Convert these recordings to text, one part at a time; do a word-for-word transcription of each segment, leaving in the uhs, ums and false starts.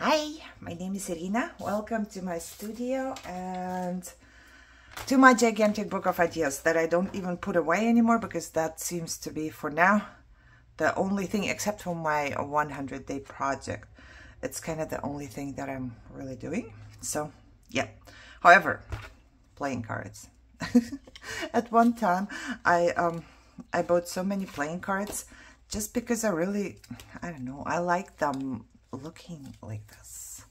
Hi, my name is Irina. Welcome to my studio and to my gigantic book of ideas that I don't even put away anymore, because that seems to be for now the only thing, except for my one hundred day project. It's kind of the only thing that I'm really doing. So yeah, however, playing cards. At one time I um I bought so many playing cards just because I really, I don't know, I like them looking like this.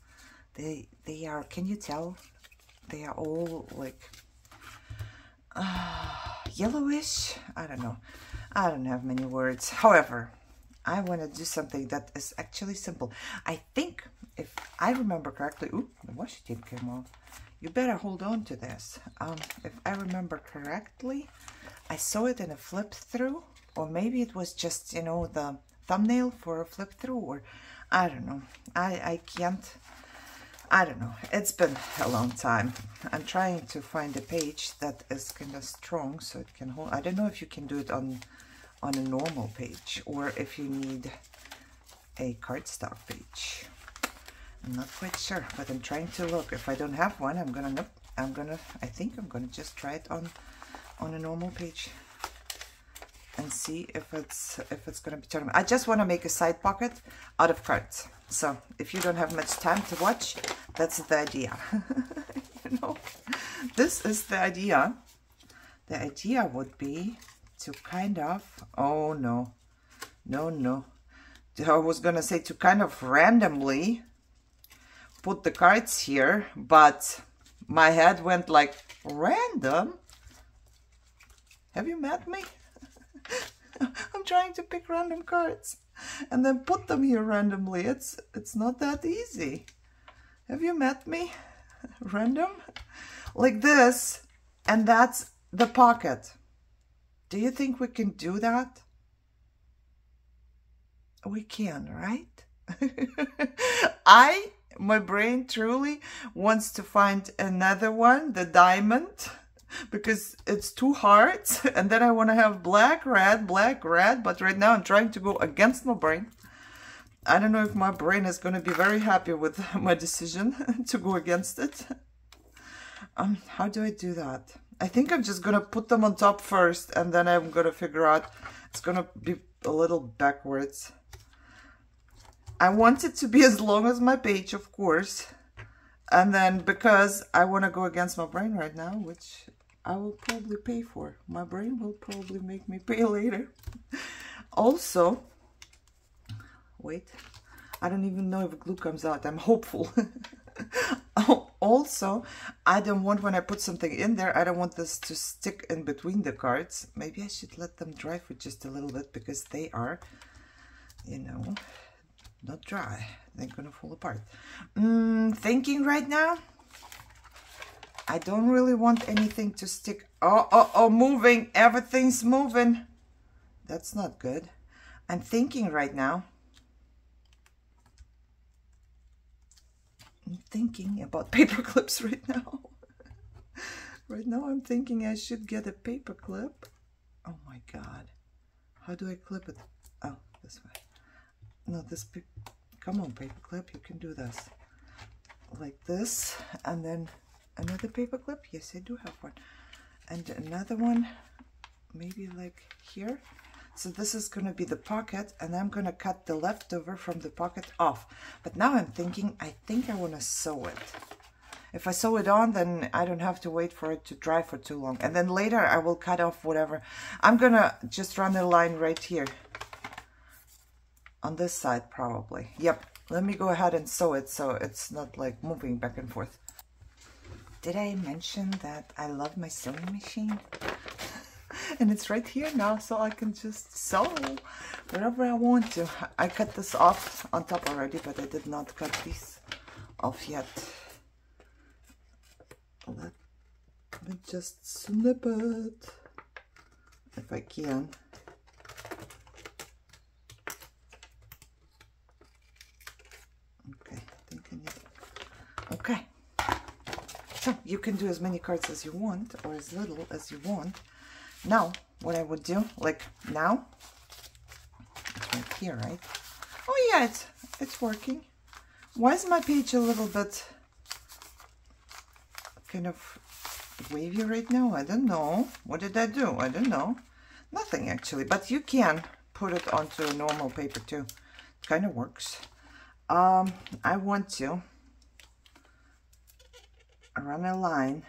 They they are, can you tell, they are all like uh, yellowish. I don't know, I don't have many words. However, I want to do something that is actually simple. I think, if I remember correctly, ooh, the washi tape came off. You better hold on to this. Um, if I remember correctly, I saw it in a flip through, or maybe it was just, you know, the thumbnail for a flip through, or I don't know. I, I can't, I don't know. It's been a long time. I'm trying to find a page that is kind of strong so it can hold. I don't know if you can do it on, on a normal page, or if you need a cardstock page. I'm not quite sure, but I'm trying to look. If I don't have one, I'm gonna, nope, I'm gonna, I think I'm gonna just try it on, on a normal page and see if it's, if it's gonna be turned. I just wanna make a side pocket out of cards. So if you don't have much time to watch, that's the idea. You know, this is the idea. The idea would be to kind of, oh no, no, no. I was gonna say to kind of randomly put the cards here, but my head went like, random? Have you met me? I'm trying to pick random cards and then put them here randomly. It's it's not that easy. Have you met me? Random? Like this, and that's the pocket. Do you think we can do that? We can, right? I... my brain truly wants to find another one, the diamond, because it's two hearts, and then I want to have black, red, black, red, but right now I'm trying to go against my brain. I don't know if my brain is going to be very happy with my decision to go against it. Um, how do I do that? I think I'm just going to put them on top first, and then I'm going to figure out, it's going to be a little backwards. I want it to be as long as my page, of course, and then because I want to go against my brain right now, which I will probably pay for. My brain will probably make me pay later. Also, wait, I don't even know if glue comes out. I'm hopeful. Also, I don't want, when I put something in there, I don't want this to stick in between the cards. Maybe I should let them dry for just a little bit, because they are, you know... not dry, they're gonna fall apart. Mm, thinking right now, I don't really want anything to stick. Oh, oh, oh, moving, everything's moving. That's not good. I'm thinking right now. I'm thinking about paper clips right now. Right now I'm thinking I should get a paper clip. Oh my God. How do I clip it? Oh, this way. No, this big, come on, paper clip, you can do this. Like this, and then another paper clip. Yes, I do have one. And another one, maybe like here. So this is gonna be the pocket, and I'm gonna cut the leftover from the pocket off. But now I'm thinking, I think I wanna sew it. If I sew it on, then I don't have to wait for it to dry for too long. And then later I will cut off whatever. I'm gonna just run a line right here. On this side, probably. Yep, let me go ahead and sew it so it's not like moving back and forth. Did I mention that I love my sewing machine? And it's right here now, so I can just sew wherever I want to. I cut this off on top already, but I did not cut these off yet. Let me just snip it if I can. Okay, so you can do as many cards as you want, or as little as you want. Now, what I would do, like now, it's right here, right? Oh yeah, it's, it's working. Why is my page a little bit kind of wavy right now? I don't know. What did I do? I don't know. Nothing actually, but you can put it onto normal paper too. It kind of works. Um, I want to run a line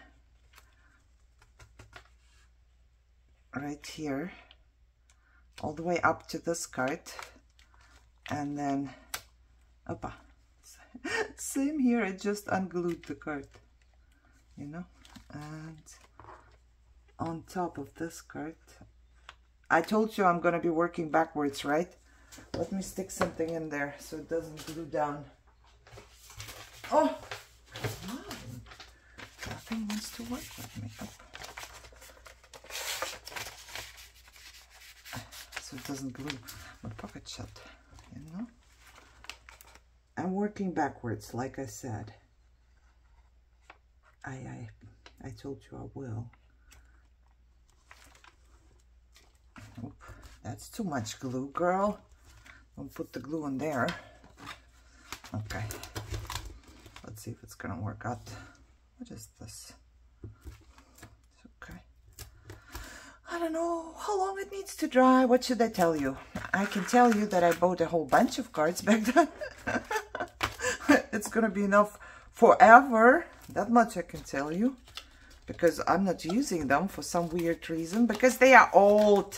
right here all the way up to this card, and then opa. Same here, I just unglued the card, you know, and on top of this card, I told you I'm going to be working backwards, right? Let me stick something in there so it doesn't glue down. Oh, come on. Nothing wants to work with me. Oh. So it doesn't glue my pocket shut, you know? I'm working backwards, like I said. I, I, I told you I will. Oop, that's too much glue, girl. Don't put the glue in there. Okay. Let's see if it's gonna work out. What is this? It's okay. I don't know how long it needs to dry. What should I tell you? I can tell you that I bought a whole bunch of cards back then. It's gonna be enough forever, that much I can tell you, because I'm not using them for some weird reason, because they are old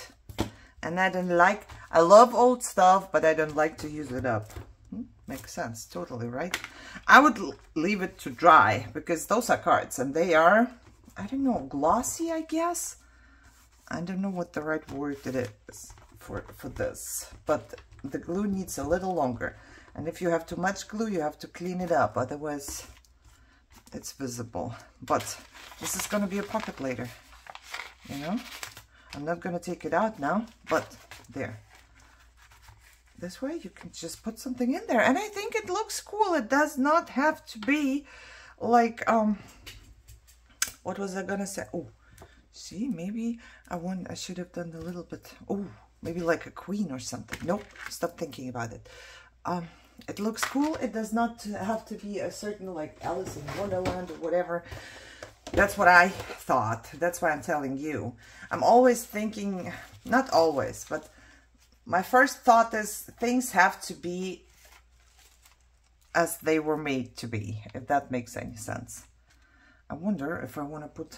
and I don't like, I love old stuff, but I don't like to use it up. Hmm? Makes sense, totally, right? I would leave it to dry, because those are cards and they are, I don't know, glossy, I guess. I don't know what the right word it is for, for this, but the glue needs a little longer. And if you have too much glue, you have to clean it up, otherwise it's visible. But this is going to be a pocket later, you know? I'm not going to take it out now, but there. This way you can just put something in there. And I think it looks cool. It does not have to be like, um, what was I going to say? Oh, see, maybe I want, I should have done a little bit. Oh, maybe like a queen or something. Nope, stop thinking about it. Um, it looks cool. It does not have to be a certain like Alice in Wonderland or whatever. That's what I thought. That's why I'm telling you. I'm always thinking, not always, but my first thought is things have to be as they were made to be, if that makes any sense. I wonder if I want to put,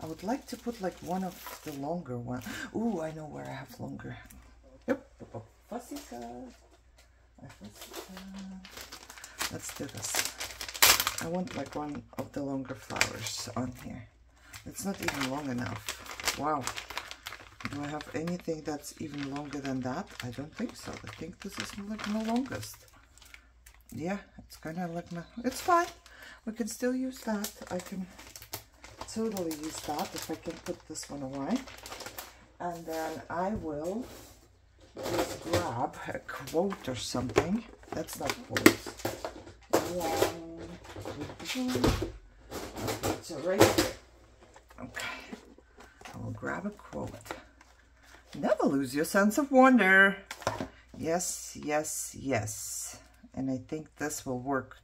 I would like to put like one of the longer ones. Ooh, I know where I have longer. Yep. Fussika. Let's do this. I want like one of the longer flowers on here. It's not even long enough. Wow. Do I have anything that's even longer than that? I don't think so. I think this is like my longest. Yeah, it's kind of like my... It's fine. We can still use that. I can totally use that if I can put this one away. And then I will... Let's grab a quote or something. That's not quotes. It's right. Okay. I will grab a quote. Never lose your sense of wonder. Yes, yes, yes. And I think this will work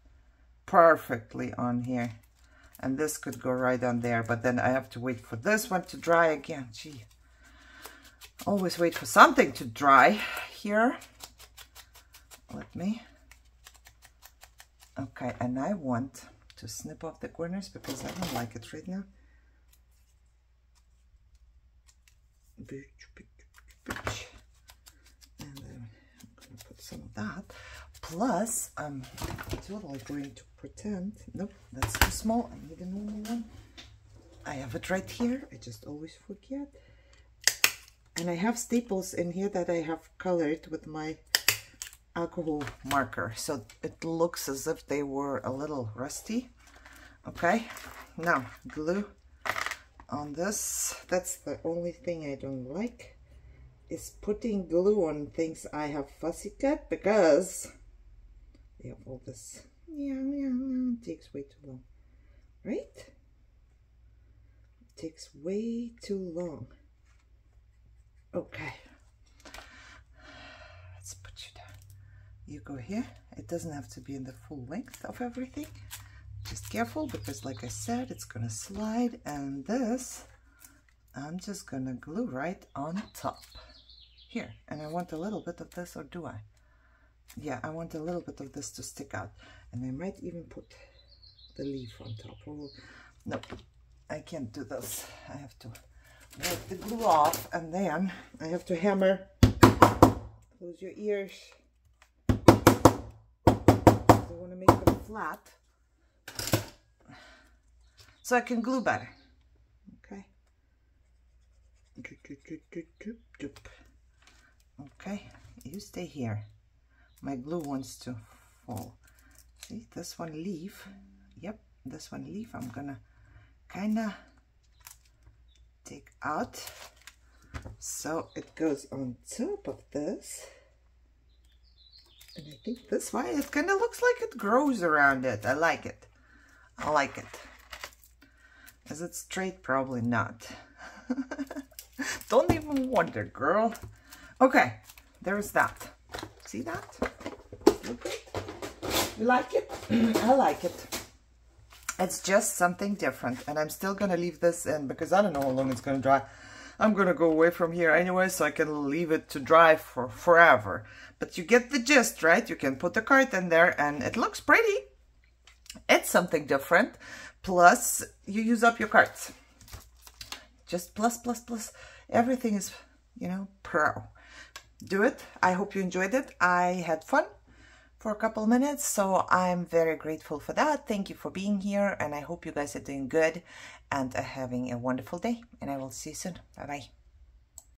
perfectly on here. And this could go right on there, but then I have to wait for this one to dry again. Gee. Always wait for something to dry here. Let me. Okay, and I want to snip off the corners because I don't like it right now. And then I'm going to put some of that. Plus, I'm totally going to pretend. Nope, that's too small. I need a normal one. I have it right here. I just always forget. And I have staples in here that I have colored with my alcohol marker. So it looks as if they were a little rusty. Okay, now glue on this. That's the only thing I don't like, is putting glue on things I have fussy cut, because they have all this. Yeah, yeah, yeah, it takes way too long, right? It takes way too long. Okay, let's put you down. you go here. It doesn't have to be in the full length of everything. Just careful, because like I said, it's gonna slide, and this I'm just gonna glue right on top here. And I want a little bit of this, or do I? Yeah, I want a little bit of this to stick out, and I might even put the leaf on top. Oh, no, I can't do this. I have to wipe the glue off, and then I have to hammer. Close your ears. I want to make them flat, so I can glue better. Okay. Okay, you stay here. My glue wants to fall. See, this one leaf. Yep, this one leaf I'm gonna kind of take out, so it goes on top of this. And I think this way it kind of looks like it grows around it. I like it. I like it. Is it straight? Probably not. Don't even wonder, girl. Okay, there's that. See that? Okay. You like it? I like it. It's just something different. And I'm still going to leave this in, because I don't know how long it's going to dry. I'm going to go away from here anyway, so I can leave it to dry for forever. But you get the gist, right? You can put a card in there and it looks pretty. It's something different. Plus, you use up your cards. Just plus, plus, plus. Everything is, you know, pro. Do it. I hope you enjoyed it. I had fun for a couple minutes, so I'm very grateful for that. Thank you for being here, and I hope you guys are doing good and are having a wonderful day. And I will see you soon. Bye-bye.